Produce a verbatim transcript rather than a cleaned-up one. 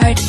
hard.